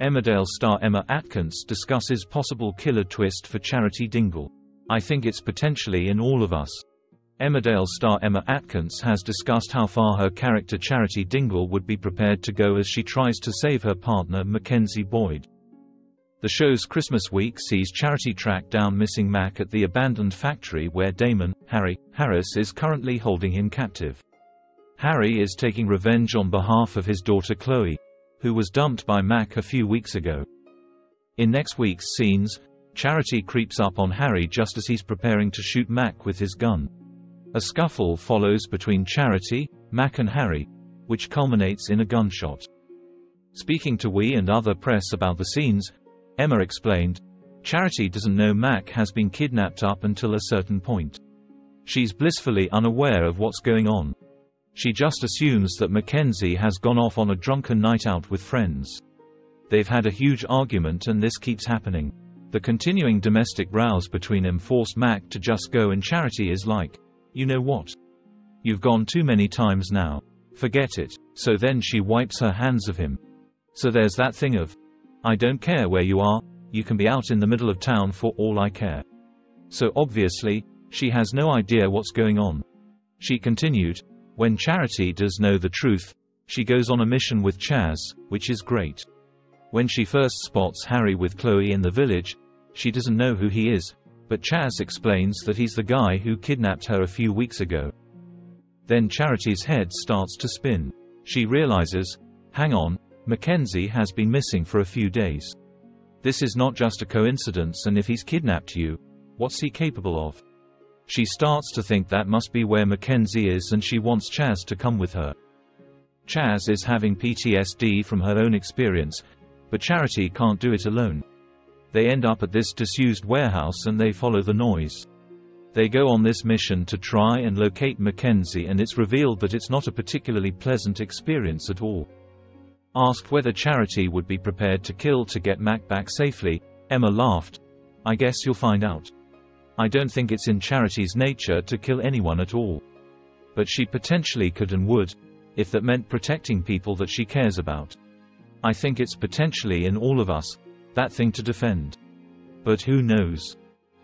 Emmerdale star Emma Atkins discusses possible killer twist for Charity Dingle. I think it's potentially in all of us. Emmerdale star Emma Atkins has discussed how far her character Charity Dingle would be prepared to go as she tries to save her partner Mackenzie Boyd. The show's Christmas week sees Charity track down missing Mac at the abandoned factory where Damon, Harry, Harris is currently holding him captive. Harry is taking revenge on behalf of his daughter Chloe, who was dumped by Mac a few weeks ago. In next week's scenes, Charity creeps up on Harry just as he's preparing to shoot Mac with his gun. A scuffle follows between Charity, Mac and Harry, which culminates in a gunshot. Speaking to We and other press about the scenes, Emma explained, "Charity doesn't know Mac has been kidnapped up until a certain point. She's blissfully unaware of what's going on. She just assumes that Mackenzie has gone off on a drunken night out with friends. They've had a huge argument and this keeps happening." The continuing domestic rows between them forced Mac to just go, and Charity is like, "You know what? You've gone too many times now. Forget it." So then she wipes her hands of him. So there's that thing of, "I don't care where you are, you can be out in the middle of town for all I care." So obviously, she has no idea what's going on. She continued, "When Charity does know the truth, she goes on a mission with Chas, which is great. When she first spots Harry with Chloe in the village, she doesn't know who he is, but Chas explains that he's the guy who kidnapped her a few weeks ago." Then Charity's head starts to spin. She realizes, "Hang on, Mackenzie has been missing for a few days. This is not just a coincidence, and if he's kidnapped you, what's he capable of?" She starts to think that must be where Mackenzie is, and she wants Chas to come with her. Chas is having PTSD from her own experience, but Charity can't do it alone. They end up at this disused warehouse and they follow the noise. They go on this mission to try and locate Mackenzie, and it's revealed that it's not a particularly pleasant experience at all. Asked whether Charity would be prepared to kill to get Mac back safely, Emma laughed, "I guess you'll find out. I don't think it's in Charity's nature to kill anyone at all. But she potentially could and would, if that meant protecting people that she cares about. I think it's potentially in all of us, that thing to defend. But who knows?"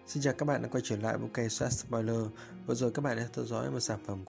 Xin chào các bạn đã quay trở lại với Kay Spoiler. Vừa rồi các bạn đã theo dõi một sản phẩm